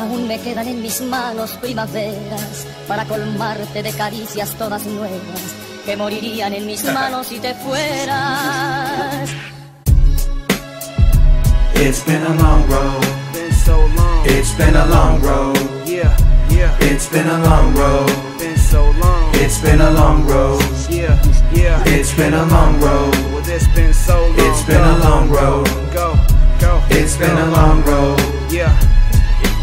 Aún me quedan en mis manos primaveras para colmarte de caricias todas nuevas que morirían en mis manos si te fueras. It's been a long road. Been so long. It's been a long road. Yeah, yeah. It's been a long road. Been so long. It's been a long road. Yeah, yeah. It's been a long road. Well, it's been so long. It's been a long road. Go, go. It's been a long road. Yeah.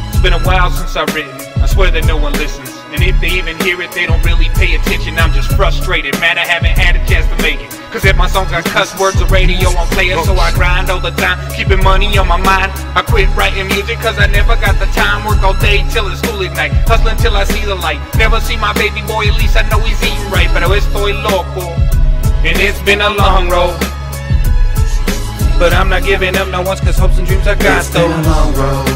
It's been a while since I've written, I swear that no one listens. And if they even hear it, they don't really pay attention. I'm just frustrated, man, I haven't had a chance to make it. Cause if my songs got cuss words, the radio on player, so I grind all the time, keeping money on my mind. I quit writing music cause I never got the time. Work all day till it's school at night, hustling till I see the light. Never see my baby boy, at least I know he's eating right. Pero estoy loco, and it's been a long road. But I'm not giving up, no one's cause hopes and dreams I got though. It's been a long road.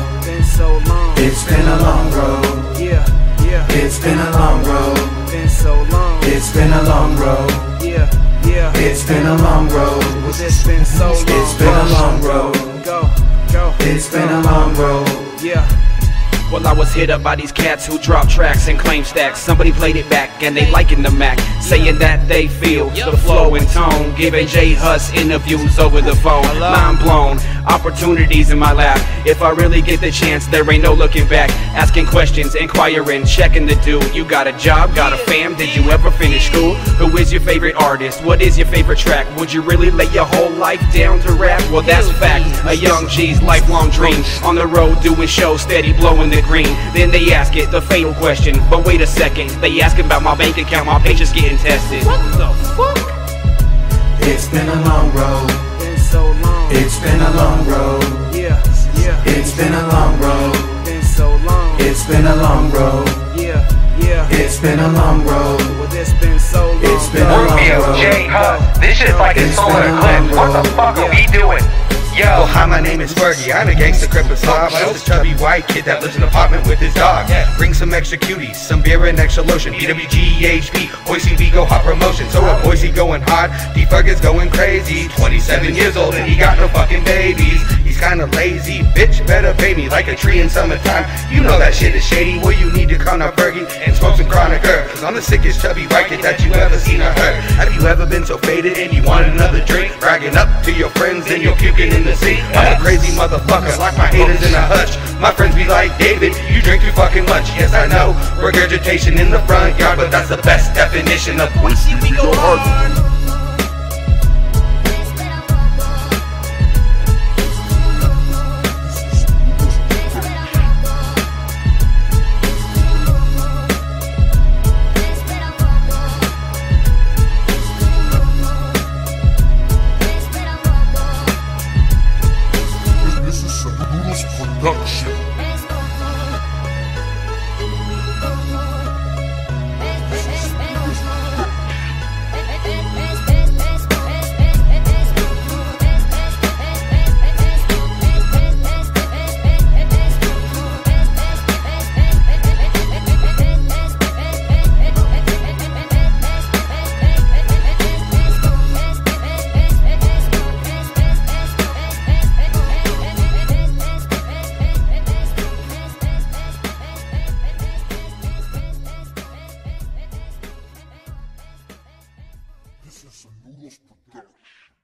So long. It's been a long road. Yeah, yeah. It's been a long road. Been so long. It's been a long road. Yeah, yeah. It's been a long road. Well, it's been so long. It's been a long road. Go, go. It's been a long road. Yeah. Well, I was hit up by these cats who drop tracks and claim stacks. Somebody played it back and they liking the Mac, saying that they feel the flow and tone. Giving JHuss interviews over the phone. Mind blown, opportunities in my lap. If I really get the chance, there ain't no looking back. Asking questions, inquiring, checking the dude. You got a job, got a fam, did you ever finish school? Who is your favorite artist? What is your favorite track? Would you really lay your whole life down to rap? Well, that's fact, a young G's lifelong dream. On the road doing shows, steady blowing the green. Then they ask it, the fatal question. But wait a second, they asking about my bank account, my patience getting tested. What the fuck? It's been a long road. Been so long. It's been a long road. Yeah, yeah. It's been a long road. Been so long. It's been a long road. Yeah, yeah. It's been a long road. Well, it's been so long. It's been a long road. JHuss, this shit's like it's solar eclipse. What the fuck are we doing? Yo, well, hi, my name is Fergie, I'm a gangster crip and slob. I'm just a chubby white kid that lives in an apartment with his dog. Bring some extra cuties, some beer and extra lotion. BWGHP, Boise We Go Hard Promotions. So a Boise going hard, D-Ferg is going crazy. 27 years old and he got no fucking babies. He's kinda lazy, bitch better pay me like a tree in summertime. You know that shit is shady, well you need to call now Fergie and smoke some chronic herb. Cause I'm the sickest chubby white kid that you ever seen or heard. Have you ever been so faded and you want another drink? Bragging up to your friends and you're puking in the sea. I'm a crazy motherfucker, lock my haters in a hutch. My friends be like, David, you drink too fucking much. Yes, I know, regurgitation in the front yard, but that's the best definition of Boise We Go Hard. Production. This is a Noodles production.